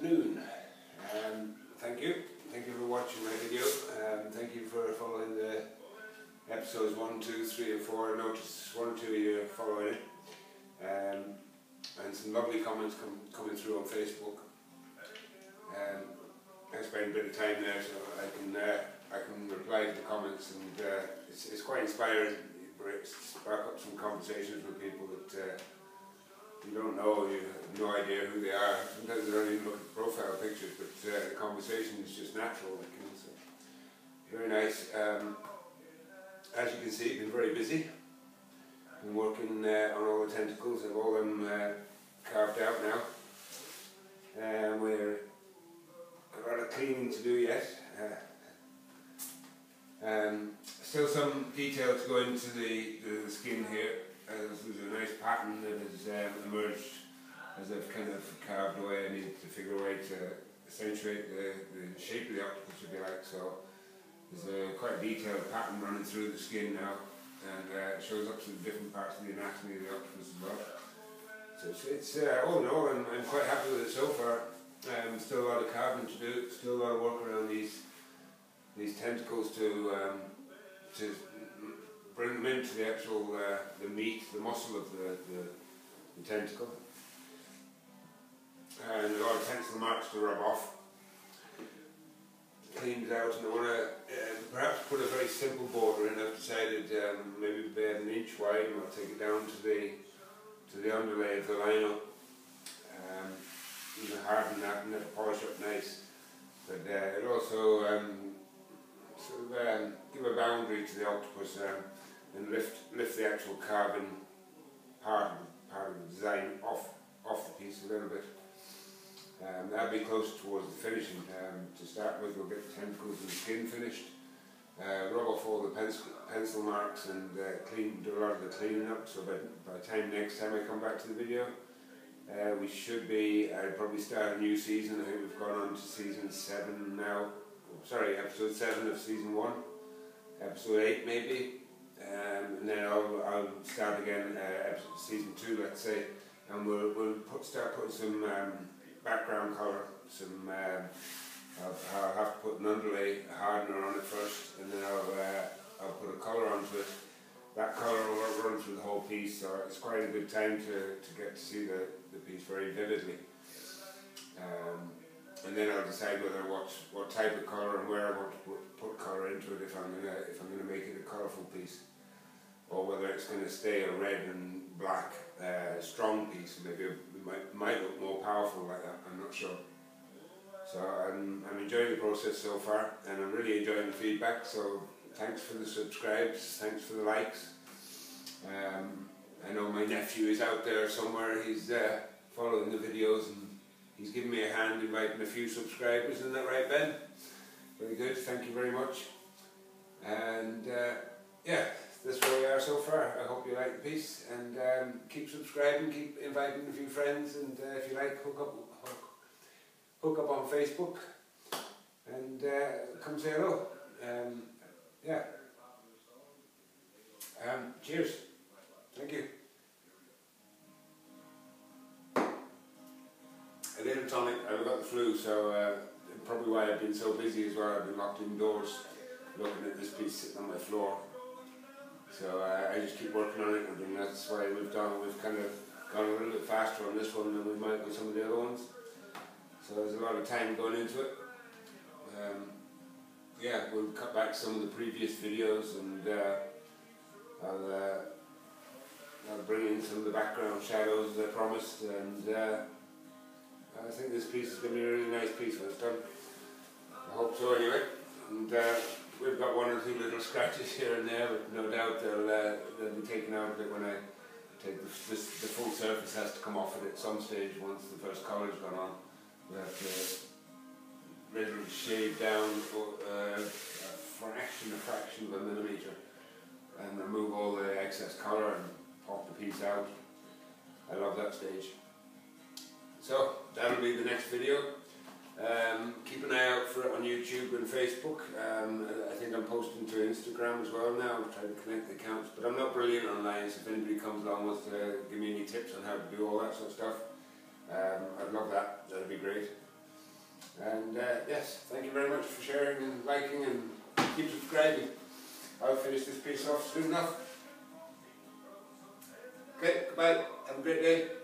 afternoon. Thank you. Thank you for watching my video. Thank you for following the episodes 1, 2, 3 and 4. I noticed 1 or 2 of you are following it. And some lovely comments coming through on Facebook. I spent a bit of time there so I can reply to the comments, and it's quite inspiring. It spark up some conversations with people that you don't know, you have no idea who they are. Sometimes they don't even look at the profile pictures, but the conversation is just natural. So very nice. As you can see, I've been very busy. I've been working on all the tentacles. I've all them carved out now. I've got a lot of cleaning to do yet. Still some detail to go into the skin here. There's a nice pattern that has emerged as I've kind of carved away. I need to figure a way to accentuate the shape of the octopus, if you like. So there's a quite detailed pattern running through the skin now, and it shows up some different parts of the anatomy of the octopus as well. So it's all in all, I'm quite happy with it so far. Still a lot of carving to do, still a lot of work around these tentacles to bring them into the actual the meat, the muscle of the tentacle, and a lot of tensile marks to rub off. Cleaned out, and I want to perhaps put a very simple border in. I've decided maybe about an inch wide, and I'll take it down to the underlay of the lino. Harden that and it'll polish up nice, but it'll also give a boundary to the octopus and lift the actual carbon part of the design off the piece a little bit. That'll be close towards the finishing. To start with, we'll get the tentacles and the skin finished, rub off all the pencil marks, and do a lot of the cleaning up. So by the time next time I come back to the video, we should be, I'd probably start a new season. I think we've gone on to season 7 now, sorry, episode 7 of season 1, episode 8 maybe, and then I'll start again season 2, let's say, and we'll start putting some background colour, some, I'll have to put an underlay hardener on it first, and then I'll put a colour onto it. That colour will run through the whole piece, so it's quite a good time to get to see the piece very vividly. And then I'll decide whether what type of colour and where I want to put colour into it, if I'm gonna make it a colourful piece, or whether it's gonna stay a red and black strong piece. Maybe it might look more powerful like that. I'm not sure. So I'm enjoying the process so far, and I'm really enjoying the feedback. So. Thanks for the subscribes, thanks for the likes. I know my nephew is out there somewhere, he's following the videos, and he's giving me a hand, inviting a few subscribers, isn't that right, Ben? Very good, thank you very much. And yeah, that's where we are so far. I hope you like the piece, and keep subscribing, keep inviting a few friends, and if you like, hook up on Facebook, and come say hello. Yeah. Cheers. Thank you. A little tonic. I've got the flu, so probably why I've been so busy as well. I've been locked indoors looking at this piece sitting on my floor. So I just keep working on it, and that's why we've kind of gone a little bit faster on this one than we might with some of the other ones. So there's a lot of time going into it. Yeah, we'll cut back some of the previous videos, and I'll bring in some of the background shadows as I promised, and I think this piece is going to be a really nice piece when it's done. I hope so anyway, and we've got one or two little scratches here and there, but no doubt they'll be taken out of it when I take the full surface has to come off it at some stage once the first colour's gone on. We'll have to readily shave down a fraction of a millimetre and remove all the excess colour and pop the piece out. I love that stage. So that'll be the next video. Keep an eye out for it on YouTube and Facebook. I think I'm posting to Instagram as well now. I'm trying to connect the accounts, but I'm not brilliant online, so if anybody comes along wants to give me any tips on how to do all that sort of stuff, I'd love that. That'd be great. And yes, thank you very much for sharing and liking and keep subscribing. I'll finish this piece off soon enough. Okay, goodbye, have a great day.